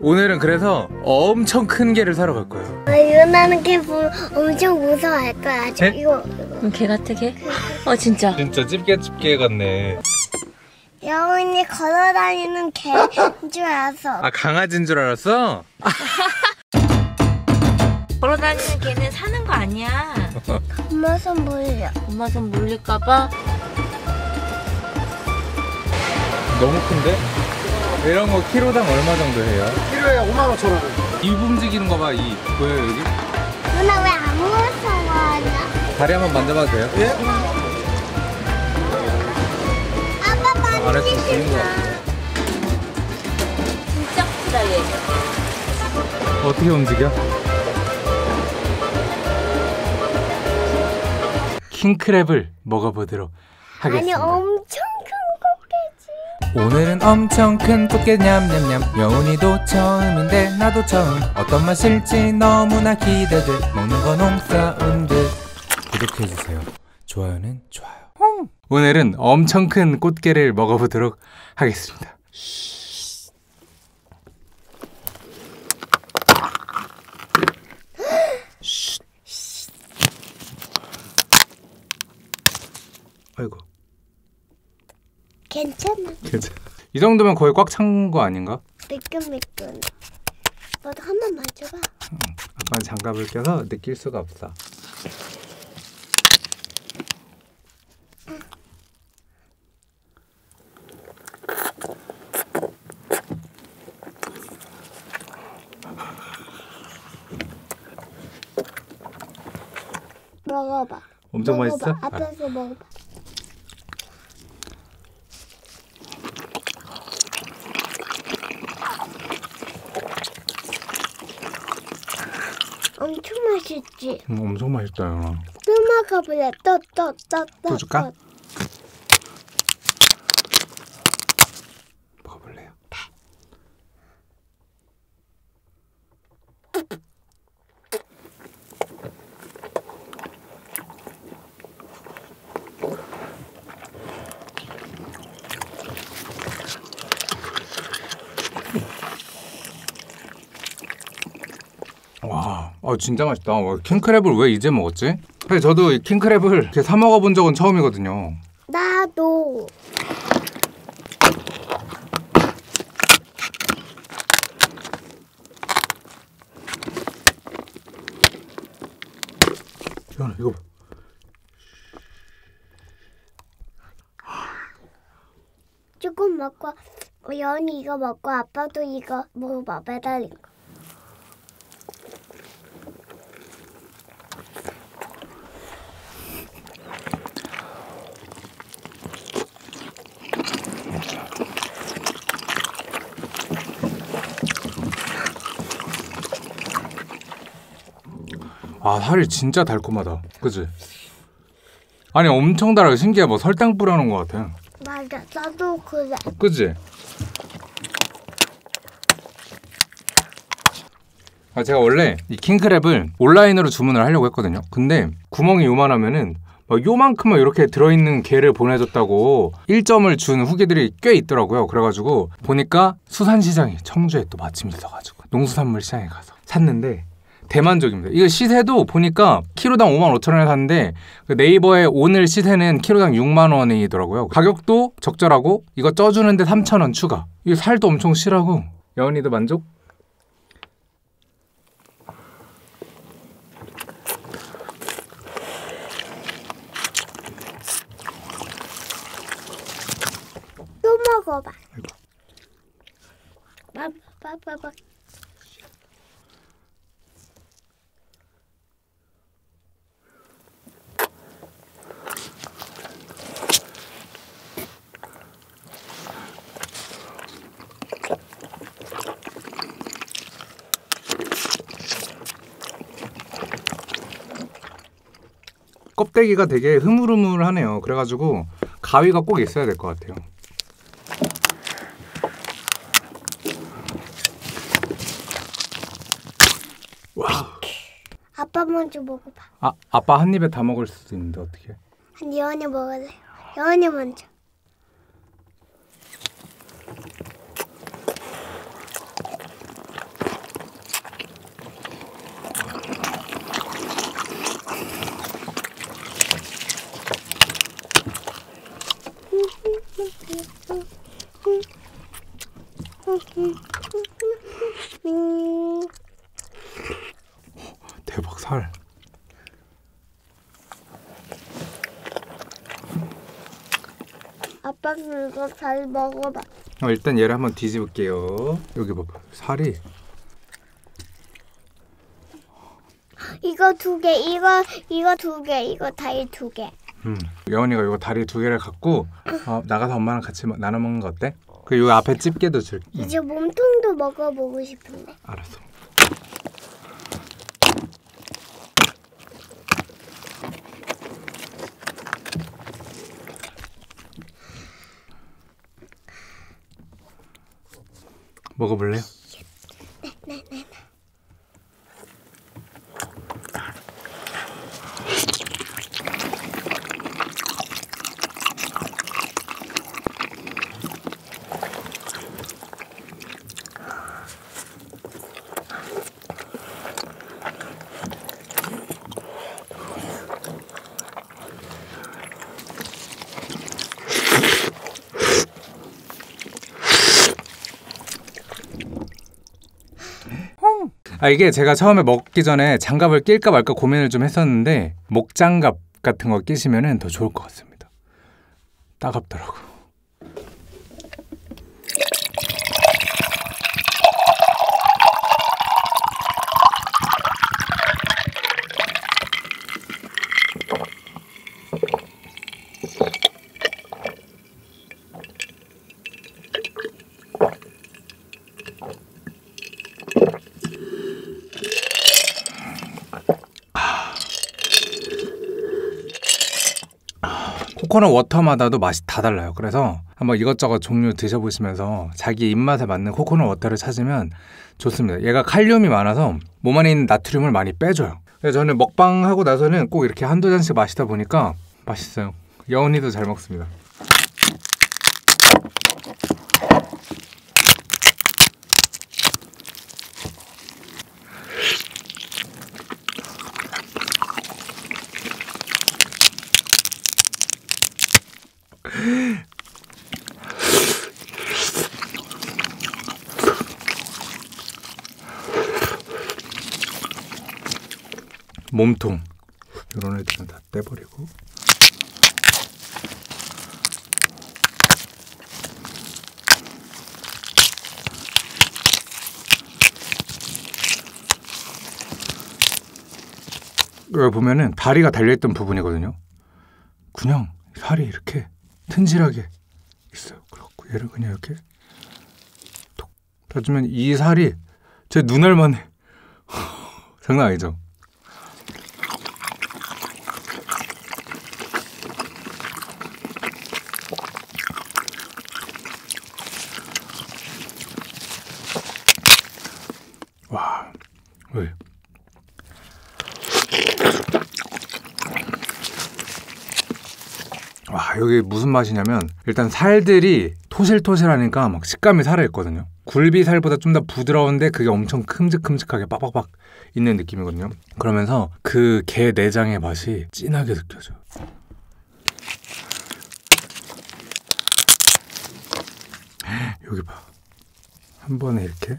오늘은 그래서 엄청 큰 개를 사러 갈 거예요. 일어나는 개 엄청 무서워할 거야. 이거. 개 같아, 개? 어, 진짜. 진짜 집게 같네. 여운이 걸어다니는 개인 줄 알았어. 아, 강아지인 줄 알았어? 걸어다니는 개는 사는 거 아니야. 엄마 손 물려. 엄마 손 물릴까봐? 너무 큰데? 이런 거 키로당 얼마 정도 해요? 키로에 55,000원. 입 움직이는 거 봐, 입. 보여요, 여기? 누나 왜 아무것도 하냐? 다리 한번 만져봐도 돼요? 예? 아빠 만지지 마. 진짜 크다, 얘. 어떻게 움직여? 킹크랩을 먹어보도록 하겠습니다. 아니, 엄청 큰 꽃게지. 오늘은 엄청 큰 꽃게 냠냠냠. 여운이도 처음인데 나도 처음. 어떤 맛일지 너무나 기대돼. 먹는 건 홍사운드. 구독해주세요. 좋아요는 좋아요. 오늘은 엄청 큰 꽃게를 먹어보도록 하겠습니다. 아이고. 괜찮아. 괜찮아. 이 정도면 거의 꽉 찬 거 아닌가? 매끈매끈. 너도 한 번 만져봐. 응. 아빠는 장갑을 껴서 느낄 수가 없어. 응. 먹어봐. 엄청 먹어봐. 맛있어? 앞에서 아. 먹어봐. 엄청 맛있지? 엄청 맛있다, 영아. 또 먹어볼래? 또 줄까? 먹어볼래요? 와, 진짜 맛있다. 킹크랩을 왜 이제 먹었지? 사실 저도 이 킹크랩을 이렇게 사 먹어본 적은 처음이거든요. 나도. 지현아, 이거 봐. 조금 먹고, 여운이 이거 먹고, 아빠도 이거 먹어봐, 매달린 거. 아, 살이 진짜 달콤하다. 그치? 아니, 엄청 달아요. 신기해. 뭐 설탕 뿌려놓은 것 같아. 맞아. 나도 그래. 그치? 아, 제가 원래 이 킹크랩을 온라인으로 주문을 하려고 했거든요. 근데 구멍이 요만하면은 막 요만큼만 이렇게 들어있는 게를 보내줬다고 1점을 준 후기들이 꽤 있더라고요. 그래가지고 보니까 수산시장이 청주에 또 마침 있어가지고 농수산물 시장에 가서 샀는데 대만족입니다. 이거 시세도 보니까 키로당 55,000원에 샀는데 네이버에 오늘 시세는 키로당 60,000원이더라고요. 가격도 적절하고 이거 쪄주는데 3,000원 추가. 이거 살도 엄청 실하고. 여운이도 만족? 또 먹어봐. 봐봐. 껍데기가 되게 흐물흐물하네요. 그래가지고 가위가 꼭 있어야 될 것 같아요. 와. 아빠 먼저 먹어봐. 아, 아빠 한 입에 다 먹을 수도 있는데 어떻게? 아니, 여운이 먹으세요. 여운이 먼저. 대박 살. 아빠도 이거 잘 먹어봐. 일단 얘를 한번 뒤집을게요. 여기 봐봐, 살이. 이거 두 개, 이거 두 개, 이거 다리 두 개. 여원이가 이거 다리 두 개를 갖고 나가서 엄마랑 같이 나눠 먹는 거 어때? 그리고 요 앞에 집게도 줄게. 이제 몸통도 먹어보고 싶은데. 알았어. 먹어볼래요? 네. 아, 이게 제가 처음에 먹기 전에 장갑을 낄까 말까 고민을 좀 했었는데 목장갑 같은 거 끼시면은 더 좋을 것 같습니다. 따갑더라고. 코코넛 워터마다도 맛이 다 달라요. 그래서 한번 이것저것 종류 드셔보시면서 자기 입맛에 맞는 코코넛 워터를 찾으면 좋습니다. 얘가 칼륨이 많아서 몸 안에 있는 나트륨을 많이 빼줘요. 그래서 저는 먹방하고 나서는 꼭 이렇게 한두 잔씩 마시다 보니까 맛있어요. 여운이도 잘 먹습니다. 몸통 이런 애들은 다 떼버리고 여기 보면은 다리가 달려있던 부분이거든요. 그냥 살이 이렇게 튼실하게 있어요. 그렇고 얘를 그냥 이렇게 톡 놔주면 이 살이 제 눈알만 해. 장난 아니죠? 와, 왜? 와, 여기 무슨 맛이냐면 일단 살들이 토실토실하니까 막 식감이 살아있거든요. 굴비 살보다 좀 더 부드러운데 그게 엄청 큼직큼직하게 빡빡빡 있는 느낌이거든요. 그러면서 그 게 내장의 맛이 진하게 느껴져요. 여기 봐. 한 번에 이렇게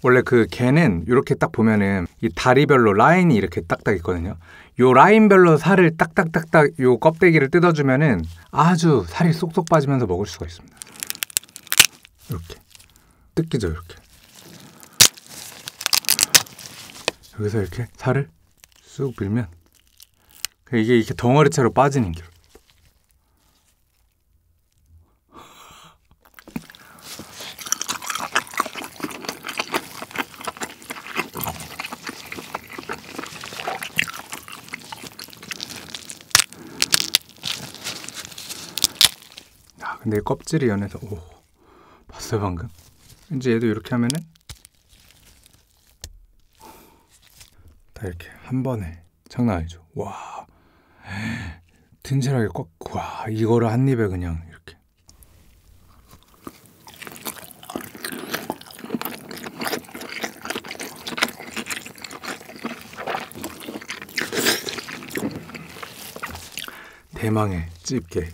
원래 그 게는 이렇게 딱 보면은 이 다리별로 라인이 이렇게 딱딱 있거든요. 요 라인별로 살을 딱딱딱딱 요 껍데기를 뜯어주면은 아주 살이 쏙쏙 빠지면서 먹을 수가 있습니다. 이렇게 뜯기죠, 이렇게. 여기서 이렇게 살을 쑥 밀면 이게 이렇게 덩어리째로 빠지는 길. 근데 껍질이 연해서. 오, 봤어요 방금? 이제 얘도 이렇게 하면은 다 이렇게 한 번에. 장난 아니죠? 와, 튼실하게 꽉. 와, 이거를 한 입에 그냥 이렇게. 대망의 집게.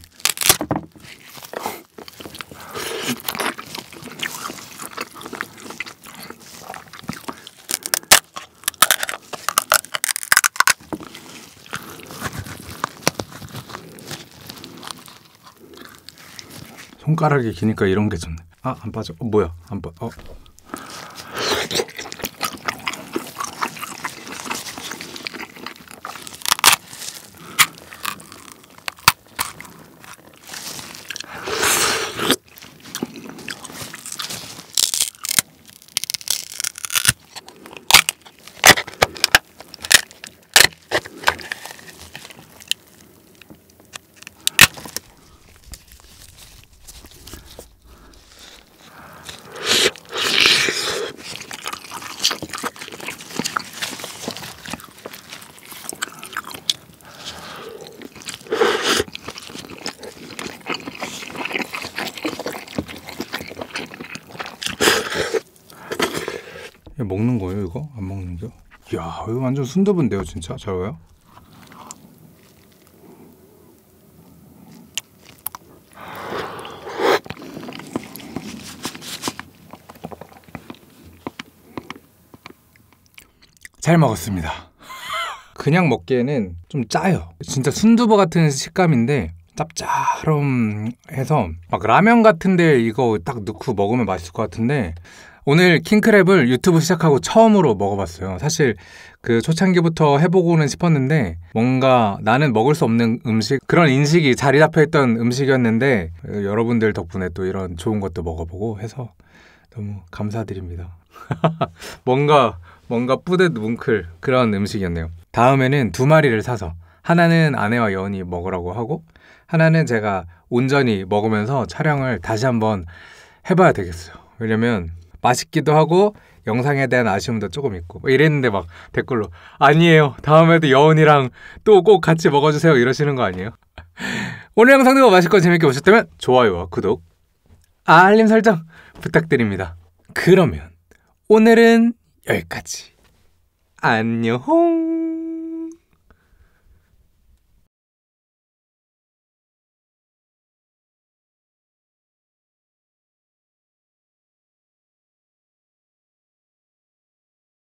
손가락이 기니까 이런 게 좋네. 아, 안 빠져. 뭐야? 안 빠. 먹는 거예요 이거? 안 먹는 게? 이야, 이거 완전 순두부인데요 진짜? 잘 와요? 잘 먹었습니다. 그냥 먹기에는 좀 짜요. 진짜 순두부 같은 식감인데 짭짤해서 막 라면 같은데 이거 딱 넣고 먹으면 맛있을 것 같은데, 오늘 킹크랩을 유튜브 시작하고 처음으로 먹어봤어요. 사실 그 초창기부터 해보고는 싶었는데 뭔가 나는 먹을 수 없는 음식, 그런 인식이 자리 잡혀있던 음식이었는데 여러분들 덕분에 또 이런 좋은 것도 먹어보고 해서 너무 감사드립니다. 뭔가 뿌듯 뭉클 그런 음식이었네요. 다음에는 2마리를 사서 하나는 아내와 여운이 먹으라고 하고 하나는 제가 온전히 먹으면서 촬영을 다시 한번 해봐야 되겠어요. 왜냐면 맛있기도 하고 영상에 대한 아쉬움도 조금 있고 막 이랬는데 막 댓글로 아니에요, 다음에도 여운이랑 또 꼭 같이 먹어주세요 이러시는 거 아니에요? 오늘 영상도 맛있고 재밌게 보셨다면 좋아요와 구독, 알림 설정 부탁드립니다. 그러면 오늘은 여기까지. 안녕.